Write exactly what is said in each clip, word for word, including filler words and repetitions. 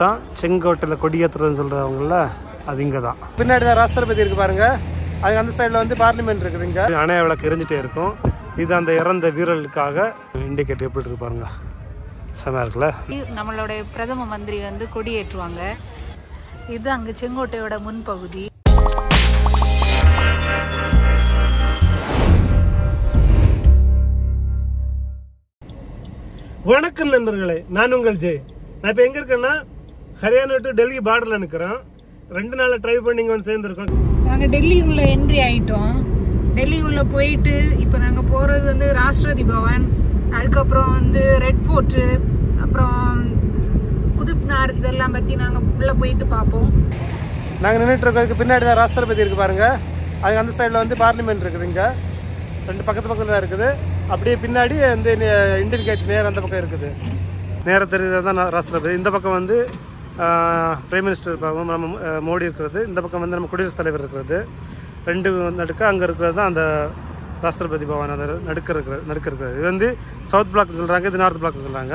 தான் செங்கோட்டையில் கொடியேற்றுறதுன்னு சொல்கிறவங்கள அது இங்கே தான் பின்னாடி தான் ராஷ்டிரபதி இருக்குது பாருங்கள். அது அந்த சைடில் வந்து பார்லிமெண்ட் இருக்குது. இங்கே அணைய விளக்கு எரிஞ்சிட்டே இருக்கும். இது அந்த இறந்த வீரர்களுக்காக இண்டிகேட் எப்படி இருக்கு பாருங்க, செம இருக்குல்ல. நம்மளுடைய பிரதம மந்திரி வந்து கொடியேற்றுவாங்க. இது அங்கே செங்கோட்டையோட முன்பகுதி. வணக்கம் நண்பர்களே, நான் உங்கள் ஜெய். நான் இப்போ எங்கே இருக்கேன்னா ஹரியானா டு டெல்லி பார்டரில் நிற்கிறோம். ரெண்டு நாள் ட்ரைவ் பண்ணி இங்கே வந்து சேர்ந்துருக்கோம். நாங்கள் டெல்லிக்குள்ளே என்ட்ரி ஆகிட்டோம். டெல்லிக்குள்ளே போயிட்டு இப்போ நாங்கள் போகிறது வந்து ராஷ்டிரபதி பவன், அதுக்கப்புறம் வந்து ரெட் ஃபோர்ட்டு, அப்புறம் குதுப்னார், இதெல்லாம் பற்றி நாங்கள் உள்ளே போயிட்டு பார்ப்போம். நாங்கள் நின்றுட்டுருக்கோம். பின்னாடி தான் ராஷ்டிரபதி இருக்குது பாருங்கள். அது அந்த சைடில் வந்து பார்லிமெண்ட் இருக்குது. இங்கே ரெண்டு பக்கத்து பக்கத்தில் தான் இருக்குது. அப்படியே பின்னாடி வந்து இண்டிகேட் நேர் அந்த பக்கம் இருக்குது. நேராக தெரிகிறது தான் ராஷ்டிரபதி. இந்த பக்கம் வந்து பிரைம் மினிஸ்டர் இருப்பாங்க, நம்ம மோடி இருக்கிறது. இந்த பக்கம் வந்து நம்ம குடியரசுத் தலைவர் இருக்கிறது. ரெண்டு நடுக்க அங்கே இருக்கிறது தான் அந்த ராஷ்டிரபதி பவன். அந்த நடுக்க இருக்கிற நடுக்க இருக்கிறது இது வந்து சவுத் பிளாக்னு சொல்கிறாங்க, இது நார்த் பிளாக்னு சொல்கிறாங்க.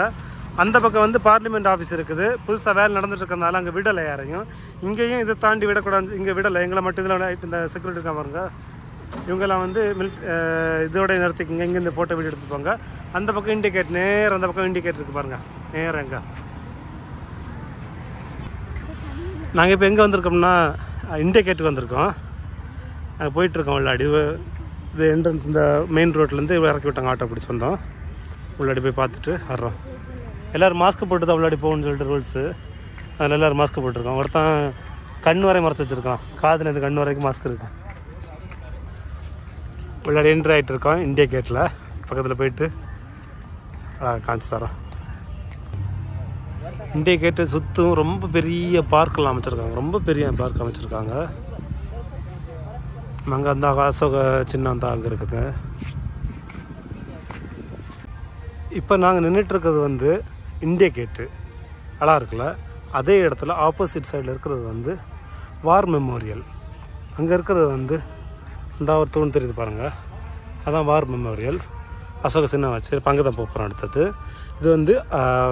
அந்த பக்கம் வந்து பார்லிமெண்ட் ஆஃபீஸ் இருக்குது. புதுசாக வேலை நடந்துட்டு இருக்கிறதுனால அங்கே விடலை யாரையும். இங்கேயும் இதை தாண்டி விடக்கூடாது, இங்கே விடலை. எங்களை மட்டும் இதில் இந்த செக்யூரிட்டி இருக்காங்க, இவங்கெல்லாம் வந்து மில்க் இதோடய நிறுத்திக்கிங்க, இங்கே இந்த ஃபோட்டோ வீடியோ எடுத்துப்பாங்க. அந்த பக்கம் இண்டிகேட் நேரம், அந்த பக்கம் இண்டிகேட் இருக்குது பாருங்கள் நேரம். எங்கே நாங்கள் இப்போ எங்கே வந்திருக்கோம்னா இண்டிகேட்டுக்கு வந்திருக்கோம். நாங்கள் போயிட்டுருக்கோம் உள்ளாடி. இது என்ட்ரன்ஸ், இந்த மெயின் ரோட்லேருந்து இறக்கி விட்டாங்க, ஆட்டோ பிடிச்சி வந்தோம். உள்ளாடி போய் பார்த்துட்டு வர்றோம். எல்லோரும் மாஸ்க்கு போட்டு தான் உள்ளாடி போகணும்னு சொல்லிட்டு ரூல்ஸு. அதில் எல்லோரும் மாஸ்க்கு போட்டிருக்கோம். ஒருத்தான் கண் வரை மறைச்சி வச்சுருக்கான், காதில் இந்த கண் வரைக்கும் மாஸ்க் இருக்கும். உள்ளாடி என்ட்ரி ஆகிட்டு இருக்கோம். இண்டியா கேட்டில் பக்கத்தில் போயிட்டு காமிச்சு தரோம். இண்டியா கேட்டு சுற்றும் ரொம்ப பெரிய பார்க்கெலாம் அமைச்சிருக்காங்க, ரொம்ப பெரிய பார்க் அமைச்சிருக்காங்க. அங்கே அந்த அசோக சின்னம் தான் அங்கே இருக்குது. இப்போ நாங்கள் நின்றுட்டுருக்கிறது வந்து இண்டியா கேட்டு அழகாக இருக்குல்ல. அதே இடத்துல ஆப்போசிட் சைடில் இருக்கிறது வந்து வார் மெமோரியல். அங்கே இருக்கிறது வந்து இந்த ஒரு தூண் தெரியுது பாருங்கள், அதான் வார் மெமோரியல். அசோக சின்னம் வச்சு இப்போ அங்கே தான் போகிறோம். அடுத்தது இது வந்து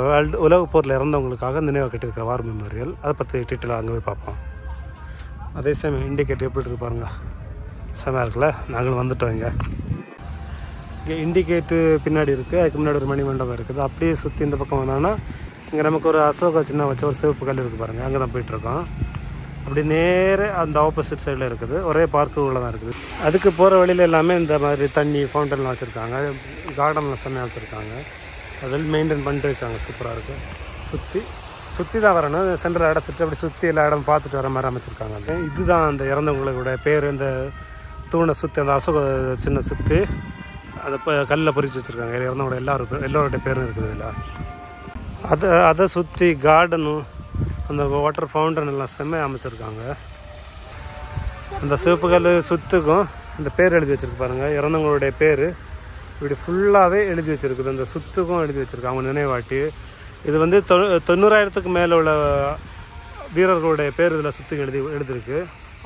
வேர்ல்டு உலக போரில் இறந்தவங்களுக்காக நினைவாக கட்டியிருக்கிற வார் மெமோரியல். அதை பற்றி டீட்டெயிலாக அங்கே போய் பார்ப்போம். அதே சமயம் இண்டிகேட் எப்படி இருக்கு பாருங்க, செமையாக இருக்குல்ல. நாங்களும் வந்துட்டோம். இங்கே இங்கே இண்டிகேட்டு பின்னாடி இருக்குது. அதுக்கு முன்னாடி ஒரு மணி மண்டபம் இருக்குது. அப்படியே சுற்றி இந்த பக்கம் வந்தோன்னா இங்கே நமக்கு ஒரு அசோக சின்னம் வச்ச ஒரு சிவப்பு கல் இருக்குது பாருங்கள், அங்கே தான் போயிட்டுருக்கோம். அப்படி நேர அந்த ஆப்போசிட் சைடில் இருக்குது. ஒரே பார்க்கு உள்ள தான் இருக்குது. அதுக்கு போகிற வழியில் எல்லாமே இந்த மாதிரி தண்ணி ஃபவுண்டன்லாம் வச்சுருக்காங்க, கார்டன்லாம் செம்மையாக வச்சுருக்காங்க. அதில் மெயின்டைன் பண்ணிட்டு இருக்காங்க, சூப்பராக இருக்குது. சுற்றி சுற்றி தான் வரணும். சென்டரை அடைச்சிட்டு அப்படி சுற்றி எல்லா இடம் பார்த்துட்டு வர மாதிரி அமைச்சிருக்காங்க. இதுதான் அந்த இறந்தவங்களுடைய பேர். இந்த தூணை சுற்றி அந்த அசோக சின்ன சுற்றி அதை இப்போ கல்லில் பொறிச்சு வச்சுருக்காங்க. இறந்தவங்களோட எல்லாருக்கும் எல்லோருடைய பேரும் இருக்குது இதில். அதை அதை சுற்றி கார்டனும் அந்த வாட்டர் ஃபவுண்டன் எல்லாம் செம்மை அமைச்சிருக்காங்க. அந்த சிவப்பு கல் சுத்துக்கும் அந்த பேர் எழுதி வச்சுருக்கு பாருங்கள், இறந்தவங்களுடைய பேர் இப்படி ஃபுல்லாகவே எழுதி வச்சுருக்குது. அந்த சுத்துக்கும் எழுதி வச்சுருக்காங்க அவங்க நினைவாட்டி. இது வந்து தொ தொண்ணூறாயிரத்துக்கு மேலே உள்ள வீரர்களுடைய பேர் இதில் சுத்துக்கு எழுதி எழுதிருக்கு.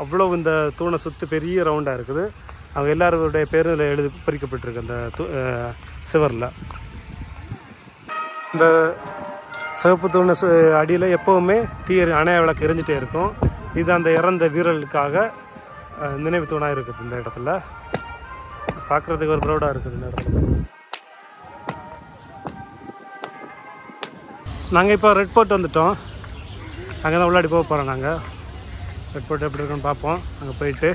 அவ்வளோ இந்த தூணை சுற்று பெரிய ரவுண்டாக இருக்குது. அவங்க எல்லாருடைய பேரும் இதில் எழுதி பொறிக்கப்பட்டிருக்கு அந்த தூ சிவரில். இந்த சிவப்பு தூண அடியில் எப்போவுமே தீர் அணைய விளக்கு எரிஞ்சிட்டே இருக்கும். இது அந்த இறந்த வீரர்களுக்காக நினைவு தூணாக இருக்குது. இந்த இடத்துல பார்க்குறதுக்கு ஒரு ப்ரௌடாக இருக்குது இந்த இடத்துல. நாங்கள் இப்போ ரெட் போர்ட் வந்துவிட்டோம். அங்கே தான் உள்ளாடி போக போகிறோம். நாங்கள் ரெட் போர்ட் எப்படி இருக்குன்னு பார்ப்போம். அங்கே போயிட்டு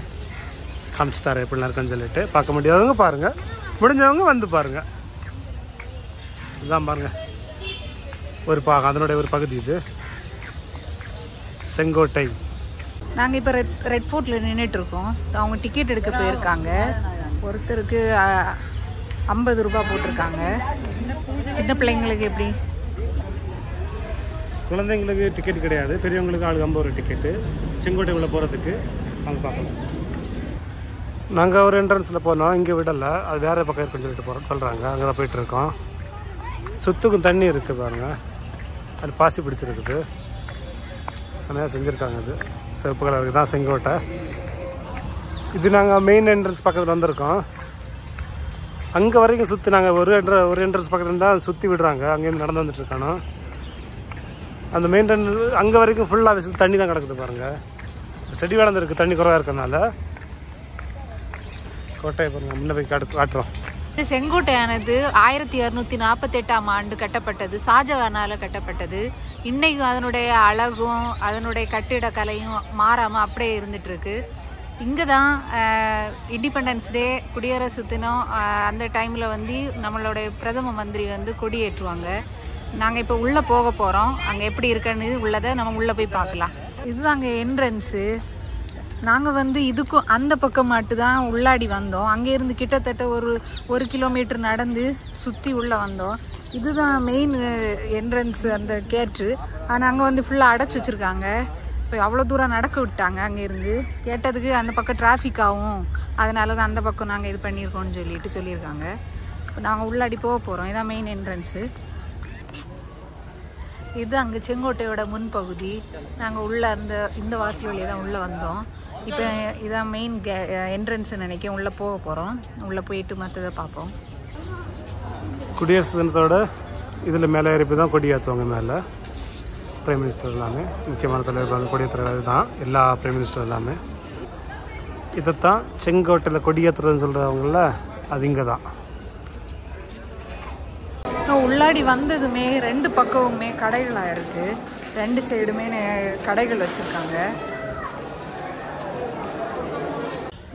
காமிச்சு தரேன் எப்படிலாம் இருக்குன்னு சொல்லிட்டு. பார்க்க முடியாதவங்க பாருங்கள், முடிஞ்சவங்க வந்து பாருங்கள். இதுதான் பாருங்கள் ஒரு பா அதனுடைய ஒரு பகுதி இது செங்கோட்டை. நாங்கள் இப்போ ரெட் ரெட் ஃபோர்ட்டில் நின்றுட்டுருக்கோம். அவங்க டிக்கெட் எடுக்க போயிருக்காங்க. ஒருத்தருக்கு ஐம்பது ரூபா போட்டிருக்காங்க. சின்ன பிள்ளைங்களுக்கு எப்படி குழந்தைங்களுக்கு டிக்கெட் கிடையாது, பெரியவங்களுக்கு ஆளுக்கு ஐம்பது ரூபா டிக்கெட்டு. செங்கோட்டை உள்ள போகிறதுக்கு அவங்க பார்க்கலாம். நாங்கள் ஒரு என்ட்ரன்ஸில் போனோம், இங்கே விடலை, அது வேறு பக்கம் இருக்குன்னு சொல்லிட்டு போகிறோம் சொல்கிறாங்க. அங்கே தான் போயிட்டுருக்கோம். சுத்துக்கும் தண்ணி இருக்குது பாருங்க, அது பாசி பிடிச்சிருக்குது. செமையாக செஞ்சுருக்காங்க. இது சிவப்பு கலருக்கு தான் செங்கோட்டை. இது நாங்கள் மெயின் என்ட்ரன்ஸ் பக்கத்தில் வந்திருக்கோம். அங்கே வரைக்கும் சுற்றி நாங்கள் ஒரு என்ட்ர ஒரு என்ட்ரன்ஸ் பக்கத்தில் தான் சுற்றி விடுறாங்க. அங்கேருந்து நடந்து வந்துட்டுருக்கானோ அந்த மெயின் டன் அங்கே வரைக்கும் ஃபுல்லாக விசில் தண்ணி தான் கிடக்குது பாருங்கள். செடி வளர்ந்துருக்கு, தண்ணி குறைவாக இருக்கிறதுனால. கோட்டையை பாருங்கள், முன்ன போய் காட்டு காட்டுறோம். இந்த செங்கோட்டையானது ஆயிரத்தி அறுநூற்றி நாற்பத்தெட்டாம் ஆண்டு கட்டப்பட்டது, ஷாஜகானால் கட்டப்பட்டது. இன்றைக்கும் அதனுடைய அழகும் அதனுடைய கட்டிடக்கலையும் மாறாமல் அப்படியே இருந்துகிட்ருக்கு. இங்கே தான் இண்டிபெண்டன்ஸ் டே, குடியரசு தினம், அந்த டைமில் வந்து நம்மளுடைய பிரதம மந்திரி வந்து கொடியேற்றுவாங்க. நாங்கள் இப்போ உள்ளே போக போகிறோம், அங்கே எப்படி இருக்குன்னு உள்ளதை நம்ம உள்ளே போய் பார்க்கலாம். இதுதான் அங்கே என்ட்ரன்ஸு. நாங்கள் வந்து இதுக்கும் அந்த பக்கமாட்டு தான் உள்ளாடி வந்தோம். அங்கேருந்து கிட்டத்தட்ட ஒரு ஒரு கிலோமீட்டர் நடந்து சுற்றி உள்ளே வந்தோம். இதுதான் மெயின் என்ட்ரன்ஸு, அந்த கேட்டு. ஆனால் அங்கே வந்து ஃபுல்லாக அடைச்சி வச்சுருக்காங்க. இப்போ அவ்வளோ தூரம் நடக்க விட்டாங்க. அங்கேருந்து கேட்டதுக்கு அந்த பக்கம் டிராஃபிக் ஆகும், அதனால தான் அந்த பக்கம் நாங்கள் இது பண்ணியிருக்கோம்னு சொல்லிட்டு சொல்லியிருக்காங்க. இப்போ நாங்கள் உள்ளாடி போக போகிறோம். இதுதான் மெயின் என்ட்ரன்ஸு. இது அங்கே செங்கோட்டையோட முன்பகுதி. நாங்கள் உள்ளே அந்த இந்த வாசல் வழியே தான் உள்ளே வந்தோம். இப்போ இதான் மெயின் கே என்ட்ரன்ஸு நினைக்கிறேன். உள்ளே போக போகிறோம், உள்ளே போயிட்டு மற்றதை பார்ப்போம். குடியரசு தினத்தோட இதில் மேலே ஏறி தான் கொடியாற்றுவாங்க. மேலே பிரைம் மினிஸ்டர் எல்லாமே முக்கியமான தலைவர்கள் கொடியேற்றுறது தான். எல்லா பிரைம் மினிஸ்டர் எல்லாமே இதைத்தான் செங்கோட்டையில் கொடியேற்றுறதுன்னு சொல்கிறவங்கள அது இங்கே தான். உள்ளாடி வந்ததுமே ரெண்டு பக்கமுமே கடைகளாக இருக்குது. ரெண்டு சைடுமே கடைகள் வச்சுருக்காங்க.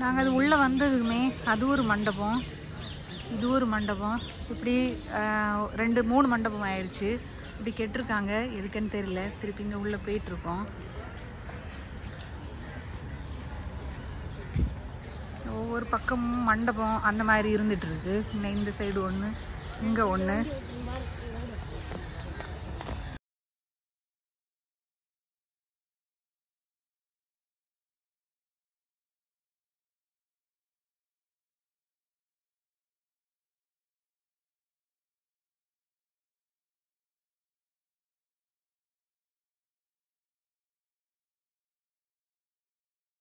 நாங்கள் அது உள்ளே வந்ததுமே அது ஒரு மண்டபம், இது ஒரு மண்டபம், இப்படி ரெண்டு மூணு மண்டபம் ஆயிடுச்சு. இப்படி கெட்டிருக்காங்க, எதுக்குன்னு தெரியல. திருப்பி இங்கே உள்ளே போயிட்டுருக்கோம். ஒவ்வொரு பக்கமும் மண்டபம் அந்த மாதிரி இருந்துகிட்ருக்கு. இன்னும் இந்த சைடு ஒன்று, இங்கே ஒன்று.